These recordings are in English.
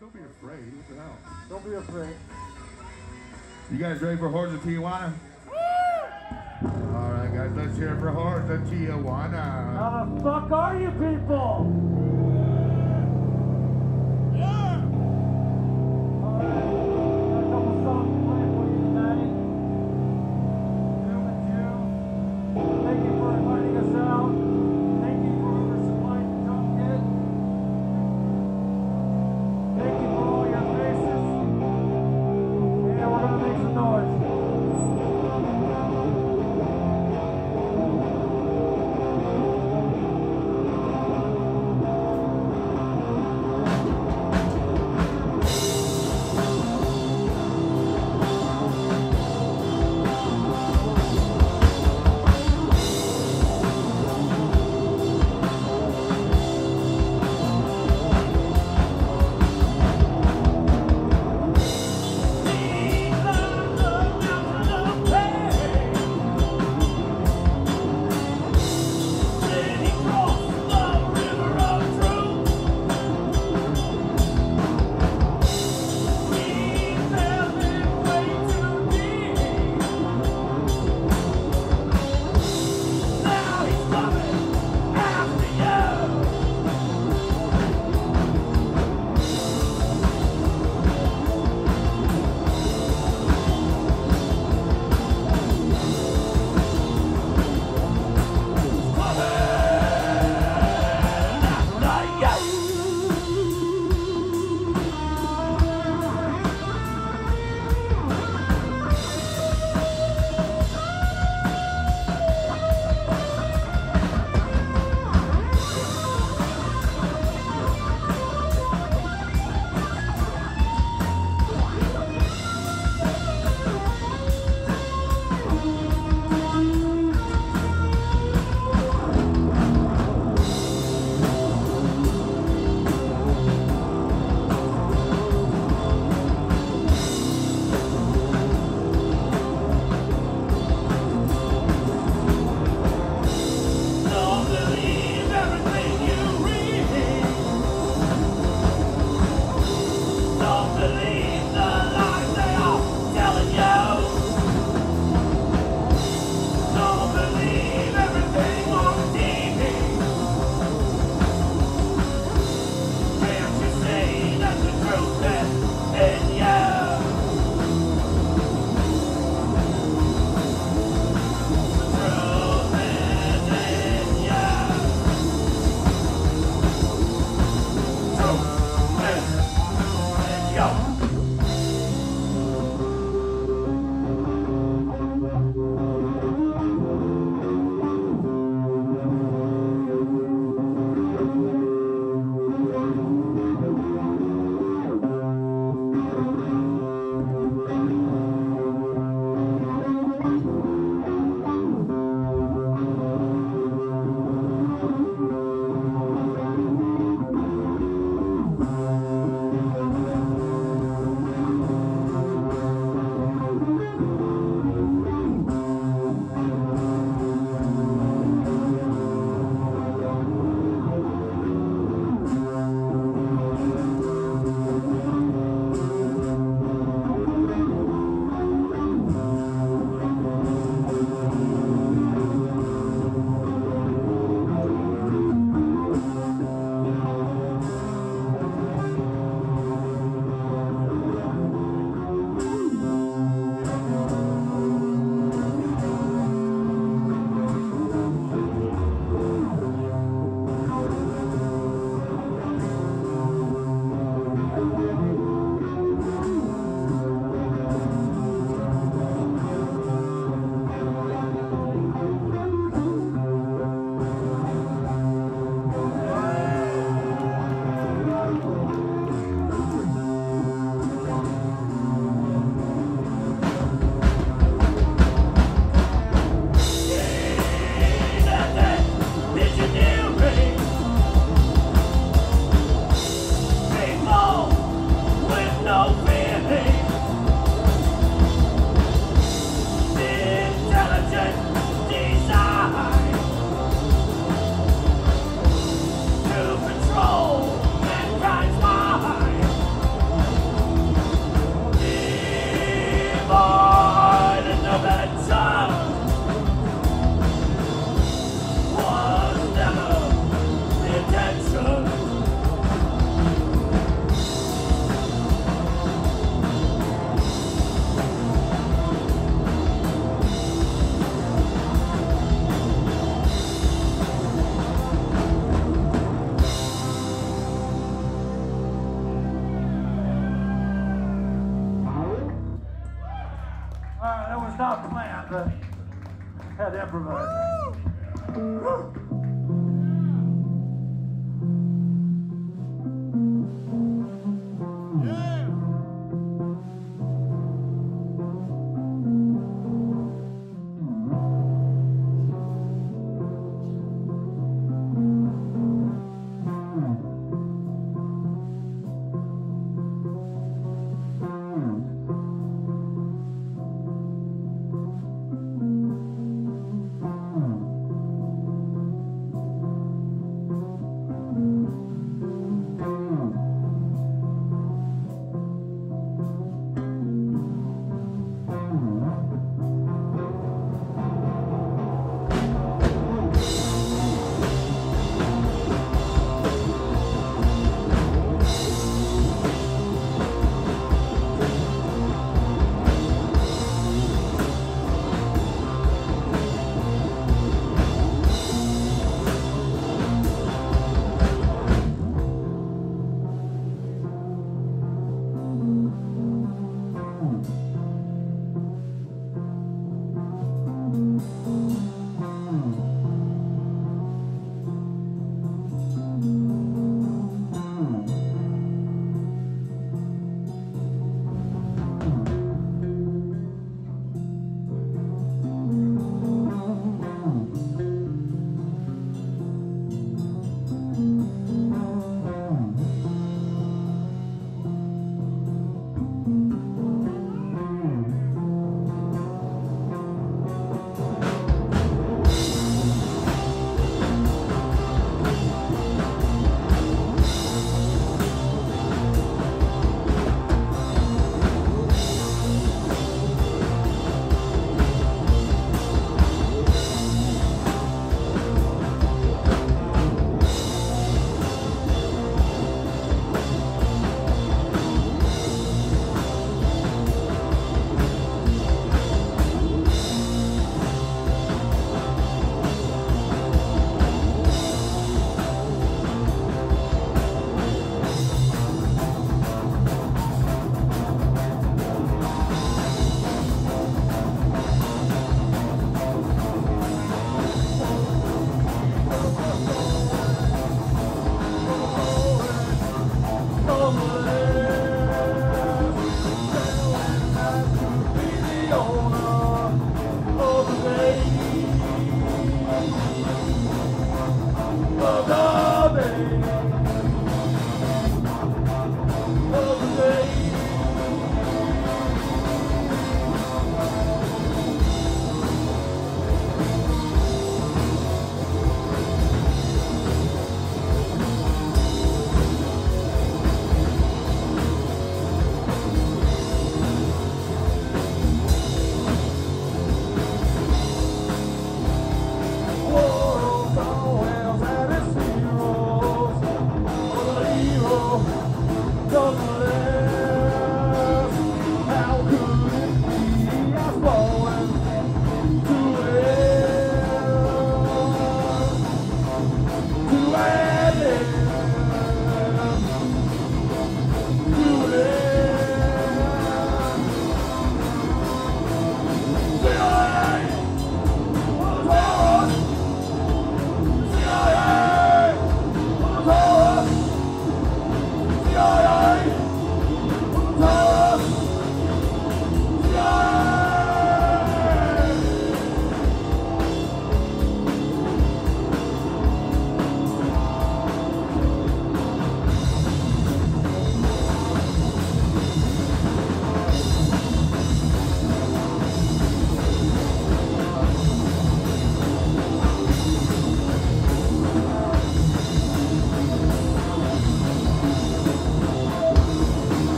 Don't be afraid. Look it out. Don't be afraid. You guys ready for Whores of Tijuana? Woo! All right, guys, let's hear it for Whores of Tijuana. How the fuck are you people? not planned, but had improvised. Woo!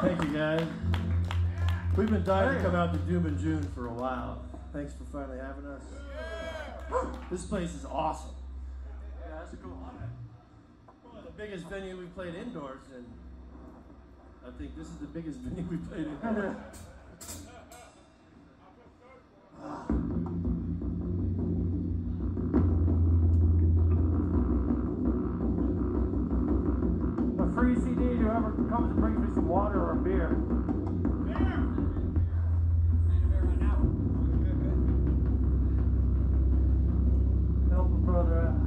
Thank you, guys. We've been dying to come out to Doom and June for a while. Thanks for finally having us. This place is awesome. Yeah, that's a cool one. The biggest venue we played indoors, and I think this is the biggest venue we played indoors. A free CD to whoever comes and brings me some water or beer. Help a brother out.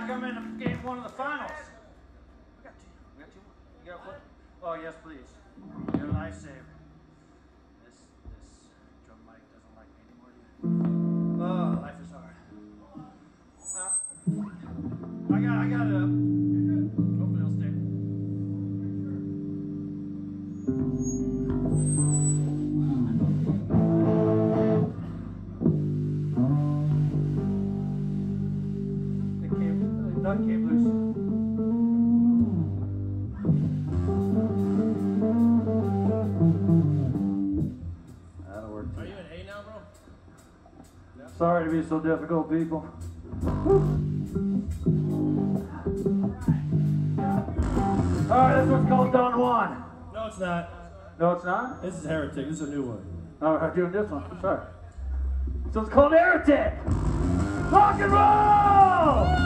not coming to game one of the finals. We got two. We got two more. You got one? Oh, yes, please. You're a lifesaver. This drum mic doesn't like me anymore, dude. Oh, life is hard. I got it up. Hopefully it'll stay. The cable, the nut cablers. That'll work. Are you an A now, bro? No? Sorry to be so difficult, people. Alright, this one's called Don Juan. No, it's not. No, it's not? This is Heretic. This is a new one. Alright, I'm doing this one. I'm sorry. So it's called Heretic. Rock and roll!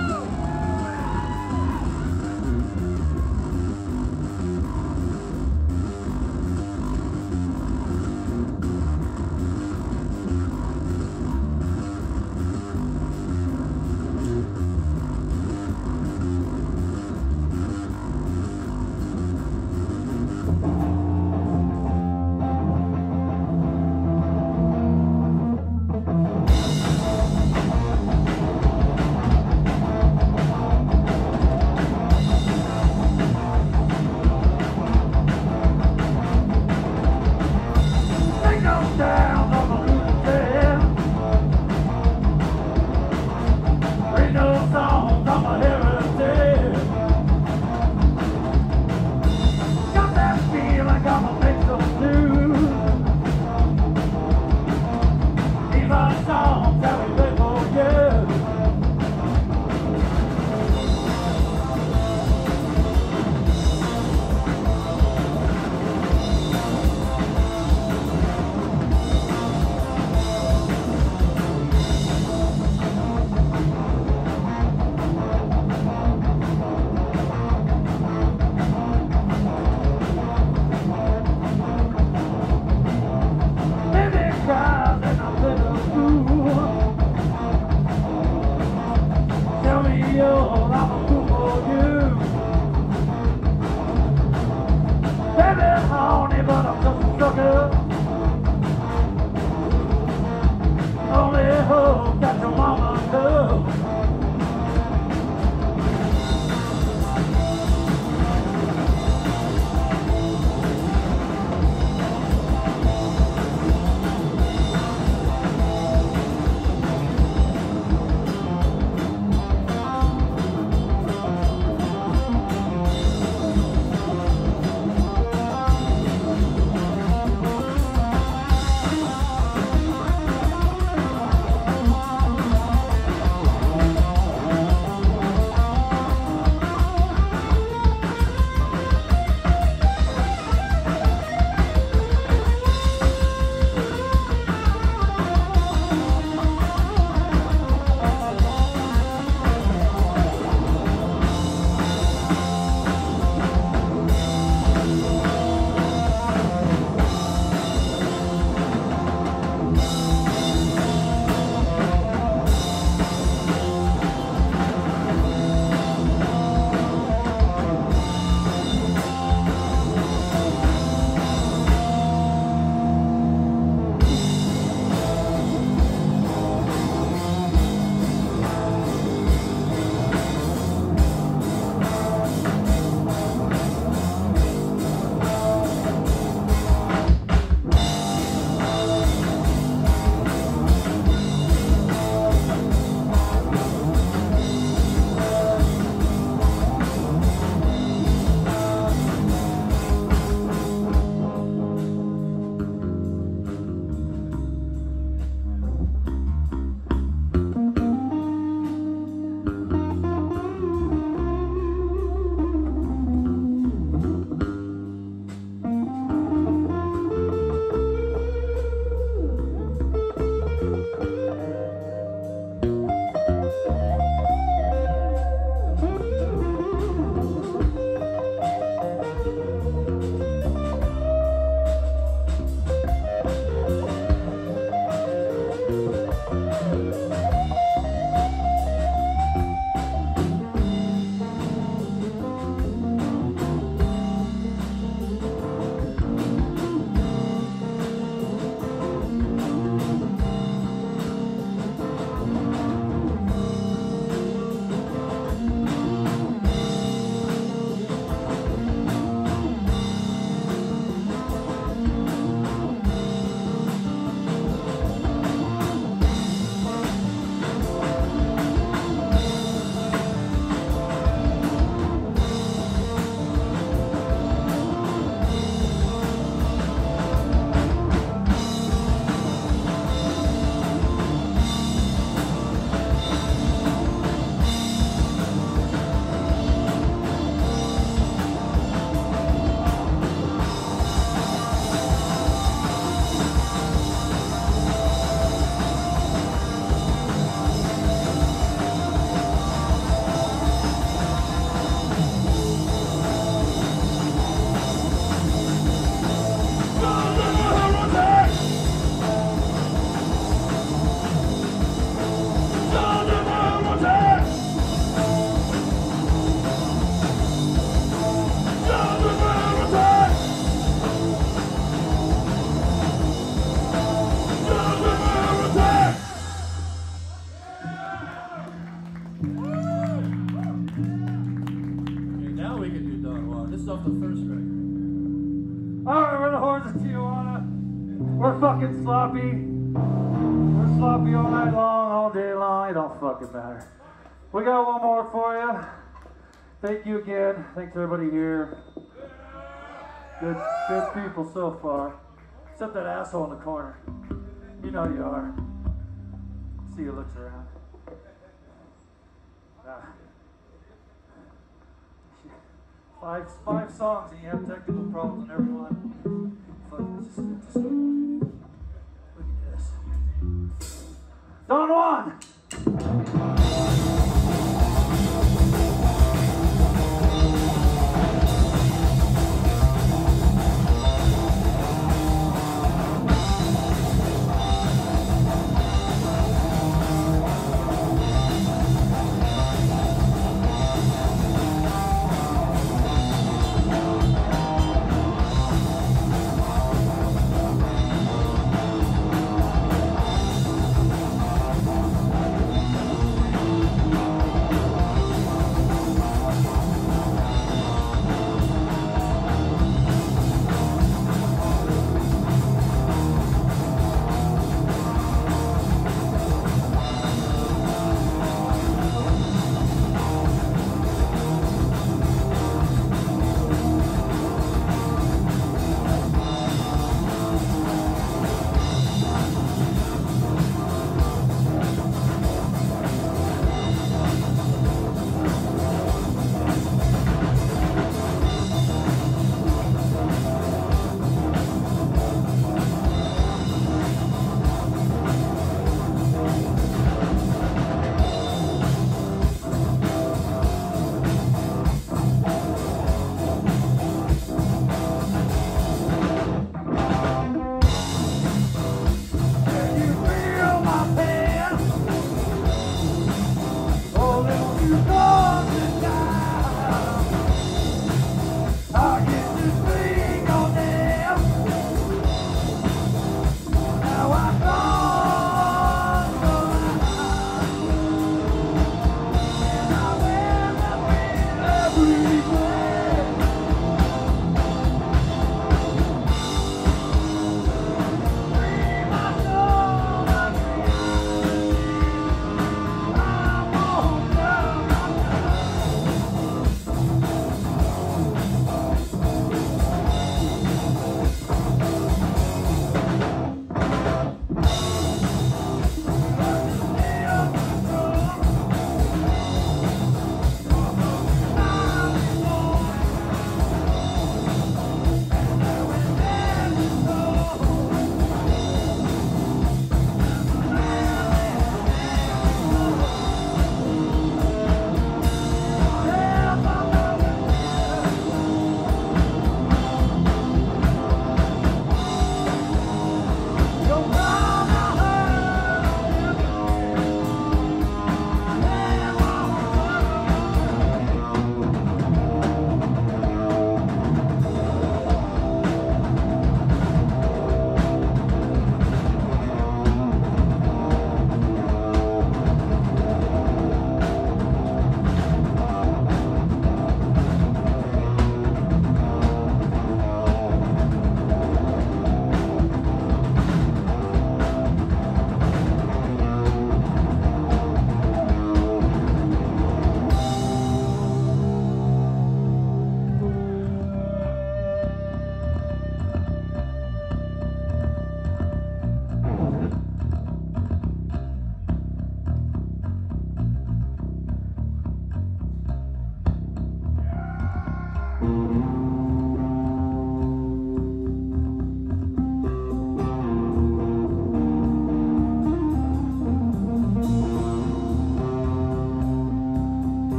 This is off the first record. Alright, we're the Whores of Tijuana. We're fucking sloppy. We're sloppy all night long, all day long. It don't fucking matter. We got one more for you. Thank you again. Thanks everybody here. Good people so far. Except that asshole in the corner. You know you are. See who looks around. Five songs and you have technical problems in every one. Fuck, just look at this. Don Juan!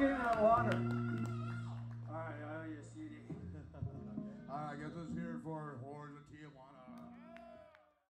getting on water.